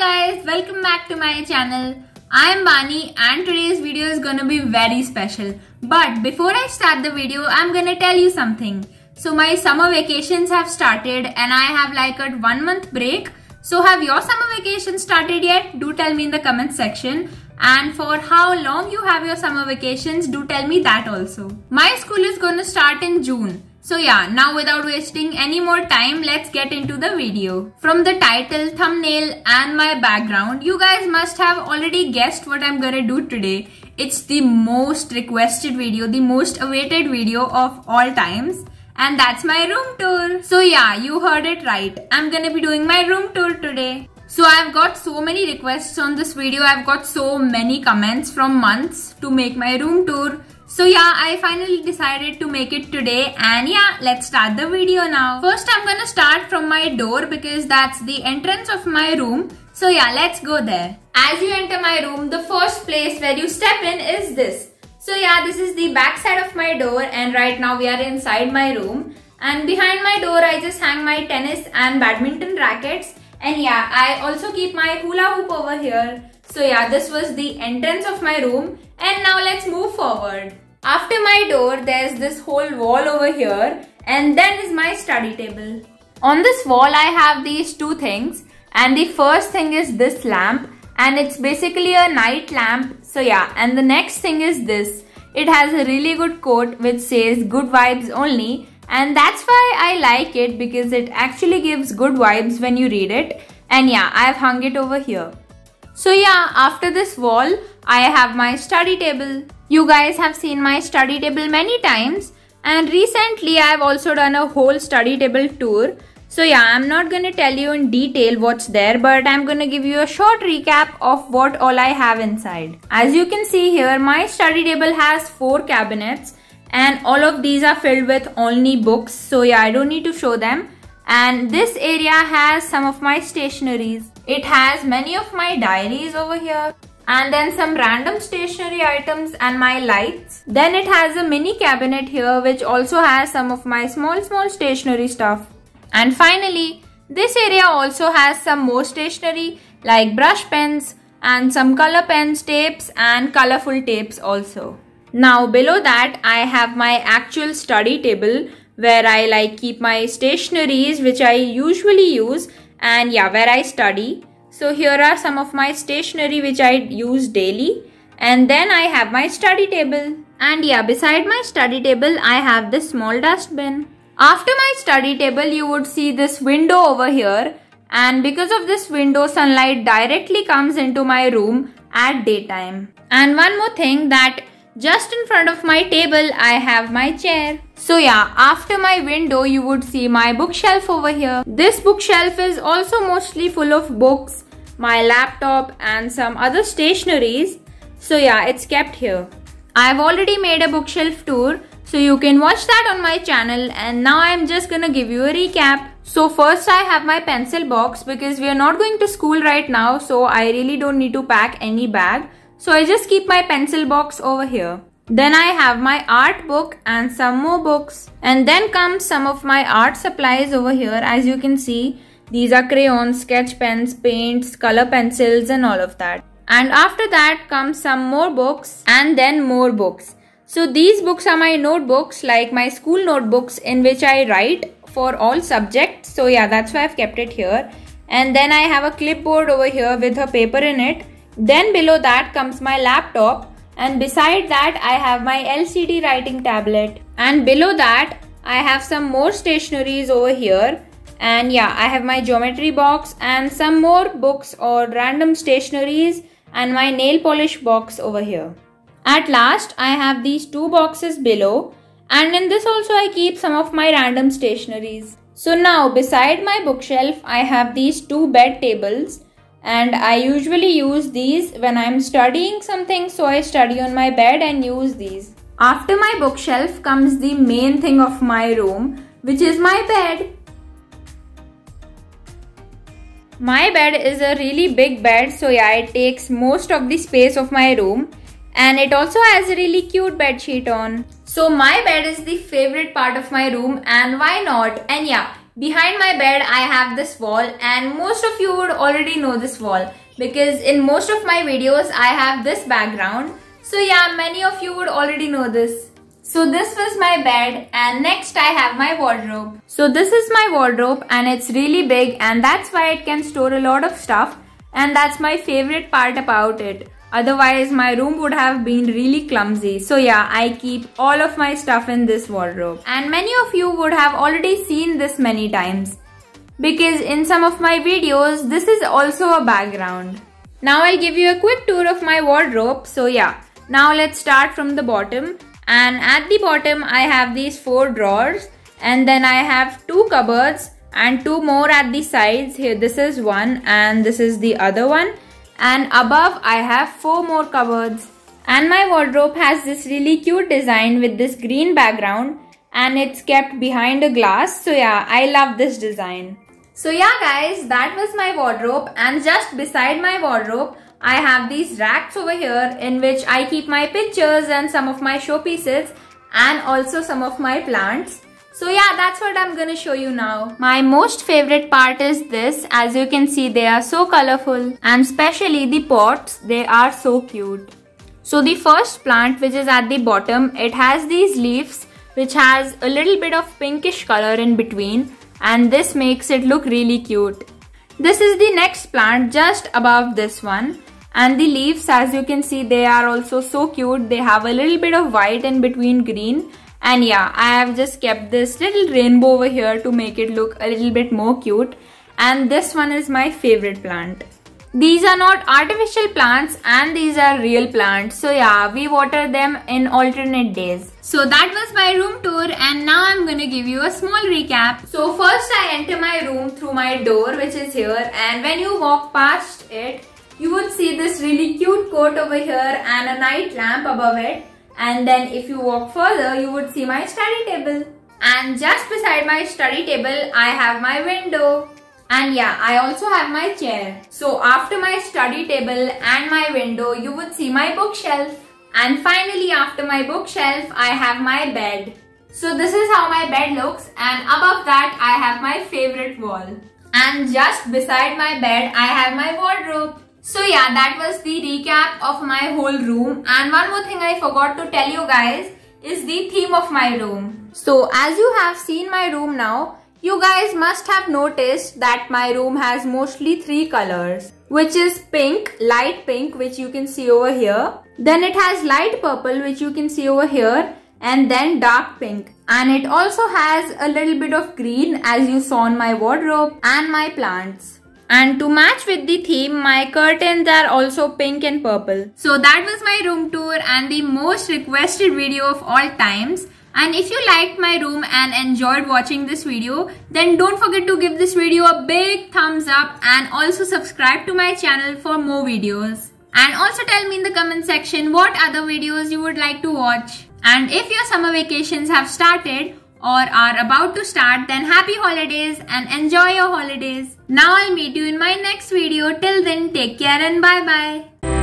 guys, welcome back to my channel. I am Bani and today's video is gonna be very special. But before I start the video, I'm gonna tell you something. So my summer vacations have started and I have like a 1 month break. So have your summer vacation started yet? Do tell me in the comment section. And for how long you have your summer vacations, do tell me that also. My school is gonna start in June. So yeah, now without wasting any more time, let's get into the video. From the title, thumbnail and my background, you guys must have already guessed what I'm gonna do today. It's the most requested video, the most awaited video of all times. And that's my room tour. So yeah, you heard it right. I'm gonna be doing my room tour today. So I've got so many requests on this video. I've got so many comments from months to make my room tour. So yeah, I finally decided to make it today and yeah, let's start the video now. First, I'm gonna start from my door because that's the entrance of my room. So yeah, let's go there. As you enter my room, the first place where you step in is this. So yeah, this is the back side of my door and right now we are inside my room. And behind my door, I just hang my tennis and badminton rackets. And yeah, I also keep my hula hoop over here. So yeah, this was the entrance of my room. And now let's move forward. After my door, there's this whole wall over here and then is my study table. On this wall, I have these two things and the first thing is this lamp and it's basically a night lamp. So yeah, and the next thing is this. It has a really good quote which says good vibes only and that's why I like it because it actually gives good vibes when you read it. And yeah, I've hung it over here. So yeah, after this wall, I have my study table. You guys have seen my study table many times and recently I've also done a whole study table tour. So yeah, I'm not gonna tell you in detail what's there, but I'm gonna give you a short recap of what all I have inside. As you can see here, my study table has 4 cabinets and all of these are filled with only books. So yeah, I don't need to show them. And this area has some of my stationaries. It has many of my diaries over here and then some random stationery items and my lights. Then it has a mini cabinet here which also has some of my small stationery stuff. And finally, this area also has some more stationery like brush pens and some color pens, tapes and colorful tapes also. Now below that I have my actual study table where I like keep my stationaries which I usually use and yeah, where I study. So here are some of my stationery which I use daily and then I have my study table. And yeah, beside my study table I have this small dustbin. After my study table you would see this window over here and because of this window sunlight directly comes into my room at daytime. And one more thing that just in front of my table I have my chair. So yeah, after my window you would see my bookshelf over here. This bookshelf is also mostly full of books, my laptop and some other stationeries. So yeah, it's kept here. I've already made a bookshelf tour so you can watch that on my channel and now I'm just gonna give you a recap. So first I have my pencil box because we are not going to school right now so I really don't need to pack any bag. So I just keep my pencil box over here. Then I have my art book and some more books. And then comes some of my art supplies over here. As you can see, these are crayons, sketch pens, paints, color pencils and all of that. And after that comes some more books and then more books. So these books are my notebooks, like my school notebooks in which I write for all subjects. So yeah, that's why I've kept it here. And then I have a clipboard over here with a paper in it. Then below that comes my laptop and beside that I have my LCD writing tablet and below that I have some more stationeries over here and yeah, I have my geometry box and some more books or random stationeries and my nail polish box over here. At last I have these two boxes below and in this also I keep some of my random stationeries. So now beside my bookshelf I have these two bed tables. And I usually use these when I'm studying something, so I study on my bed and use these. After my bookshelf comes the main thing of my room, which is my bed. My bed is a really big bed, so yeah, it takes most of the space of my room. And it also has a really cute bedsheet on. So my bed is the favorite part of my room and why not? And yeah, Behind my bed I have this wall, and most of you would already know this wall because in most of my videos I have this background. So yeah, many of you would already know this. So this was my bed, and next I have my wardrobe. So this is my wardrobe, and it's really big, and that's why it can store a lot of stuff, and that's my favorite part about it. Otherwise my room would have been really clumsy. So yeah, I keep all of my stuff in this wardrobe. And many of you would have already seen this many times because in some of my videos this is also a background. Now I'll give you a quick tour of my wardrobe. So yeah, now let's start from the bottom. And at the bottom I have these 4 drawers, and then I have 2 cupboards and 2 more at the sides. Here this is one and this is the other one, and above I have 4 more cupboards. And my wardrobe has this really cute design with this green background, and it's kept behind a glass. So yeah, I love this design. So yeah guys, that was my wardrobe, and just beside my wardrobe I have these racks over here in which I keep my pictures and some of my showpieces and also some of my plants. So yeah, that's what I'm gonna show you now. My most favorite part is this. As you can see, they are so colorful, and especially the pots, they are so cute. So the first plant, which is at the bottom, it has these leaves which has a little bit of pinkish color in between, and this makes it look really cute. This is the next plant just above this one. And the leaves, as you can see, they are also so cute. They have a little bit of white in between green. And yeah, I have just kept this little rainbow over here to make it look a little bit more cute. And this one is my favorite plant. These are not artificial plants, and these are real plants. So yeah, we water them in alternate days. So that was my room tour, and now I'm gonna give you a small recap. So first I enter my room through my door, which is here, and when you walk past it, you would see this really cute coat over here and a night lamp above it. And then if you walk further, you would see my study table. And just beside my study table, I have my window. And yeah, I also have my chair. So after my study table and my window, you would see my bookshelf. And finally, after my bookshelf, I have my bed. So this is how my bed looks, and above that, I have my favorite wall. And just beside my bed, I have my wardrobe. So yeah, that was the recap of my whole room. And one more thing I forgot to tell you guys is the theme of my room. So as you have seen my room now, you guys must have noticed that my room has mostly 3 colors, which is pink, light pink, which you can see over here. Then it has light purple, which you can see over here, and then dark pink. And it also has a little bit of green, as you saw in my wardrobe and my plants. And to match with the theme, my curtains are also pink and purple. So that was my room tour and the most requested video of all times. And if you liked my room and enjoyed watching this video, then don't forget to give this video a big thumbs up, and also subscribe to my channel for more videos. And also tell me in the comment section what other videos you would like to watch. And if your summer vacations have started, or are about to start, then happy holidays and enjoy your holidays. Now I'll meet you in my next video. Till then, take care and bye bye.